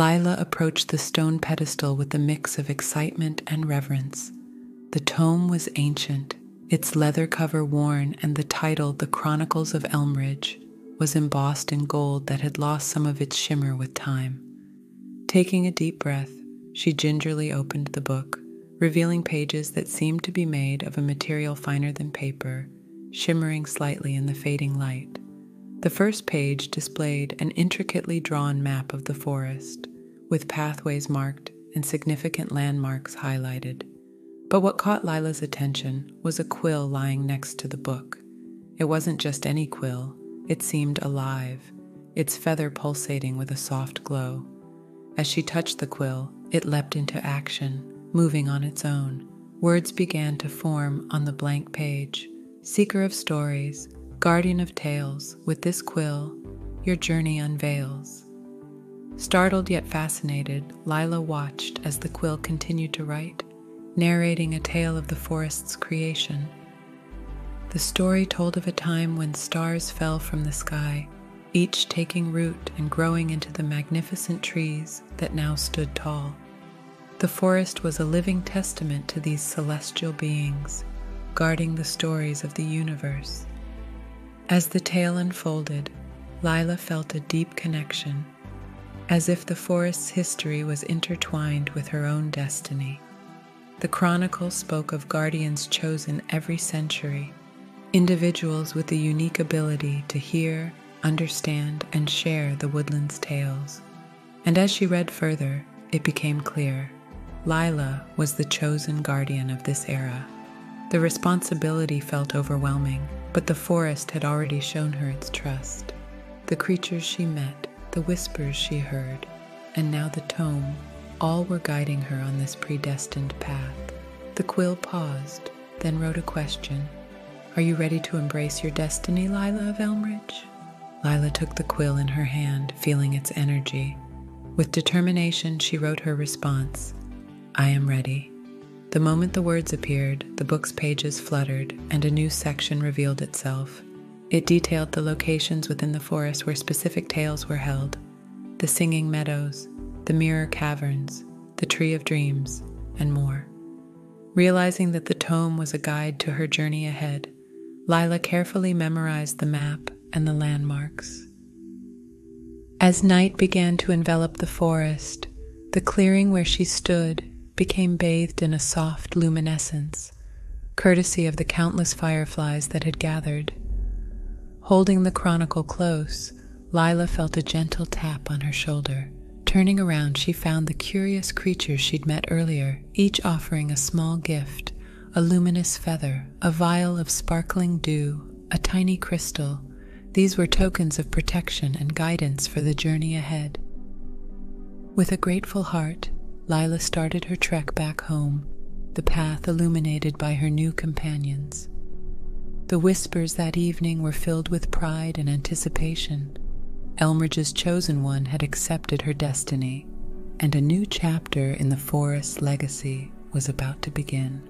Lila approached the stone pedestal with a mix of excitement and reverence. The tome was ancient, its leather cover worn, and the title, The Chronicles of Elmridge, was embossed in gold that had lost some of its shimmer with time. Taking a deep breath, she gingerly opened the book, revealing pages that seemed to be made of a material finer than paper, shimmering slightly in the fading light. The first page displayed an intricately drawn map of the forest, with pathways marked and significant landmarks highlighted. But what caught Lila's attention was a quill lying next to the book. It wasn't just any quill, it seemed alive, its feather pulsating with a soft glow. As she touched the quill, it leapt into action, moving on its own. Words began to form on the blank page. Seeker of stories, guardian of tales, with this quill, your journey unveils. Startled yet fascinated, Lila watched as the quill continued to write, narrating a tale of the forest's creation. The story told of a time when stars fell from the sky, each taking root and growing into the magnificent trees that now stood tall. The forest was a living testament to these celestial beings, guarding the stories of the universe. As the tale unfolded, Lila felt a deep connection, as if the forest's history was intertwined with her own destiny. The chronicle spoke of guardians chosen every century, individuals with the unique ability to hear, understand, and share the woodland's tales. And as she read further, it became clear. Lila was the chosen guardian of this era. The responsibility felt overwhelming, but the forest had already shown her its trust. The creatures she met, the whispers she heard, and now the tome, all were guiding her on this predestined path. The quill paused, then wrote a question. Are you ready to embrace your destiny, Lila of Elmridge? Lila took the quill in her hand, feeling its energy. With determination, she wrote her response. I am ready. The moment the words appeared, the book's pages fluttered, and a new section revealed itself. It detailed the locations within the forest where specific tales were held, the Singing Meadows, the Mirror Caverns, the Tree of Dreams, and more. Realizing that the tome was a guide to her journey ahead, Lila carefully memorized the map and the landmarks. As night began to envelop the forest, the clearing where she stood became bathed in a soft luminescence, courtesy of the countless fireflies that had gathered. Holding the chronicle close, Lila felt a gentle tap on her shoulder. Turning around, she found the curious creatures she'd met earlier, each offering a small gift, a luminous feather, a vial of sparkling dew, a tiny crystal. These were tokens of protection and guidance for the journey ahead. With a grateful heart, Lila started her trek back home, the path illuminated by her new companions. The whispers that evening were filled with pride and anticipation. Elmridge's chosen one had accepted her destiny, and a new chapter in the forest's legacy was about to begin.